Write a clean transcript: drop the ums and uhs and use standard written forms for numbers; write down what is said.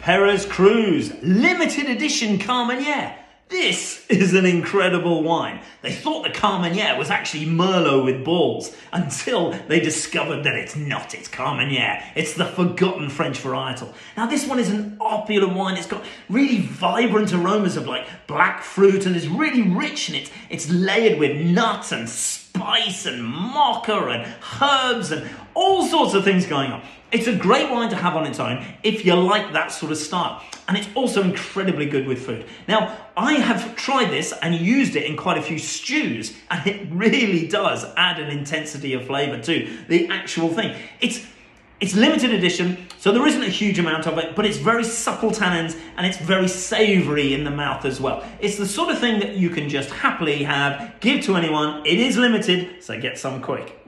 Perez Cruz, limited edition Carmenère. This is an incredible wine. They thought the Carmenère was actually Merlot with balls until they discovered that it's not. It's Carmenère. It's the forgotten French varietal. Now this one is an opulent wine. It's got really vibrant aromas of like black fruit and is really rich and it's layered with nuts and spice and mocha and herbs and all sorts of things going on. It's a great wine to have on its own if you like that sort of style. And it's also incredibly good with food. Now, I have tried this and used it in quite a few stews, and it really does add an intensity of flavour to the actual thing. It's limited edition, so there isn't a huge amount of it, but it's very supple tannins and it's very savoury in the mouth as well. It's the sort of thing that you can just happily have, give to anyone. It is limited, so get some quick.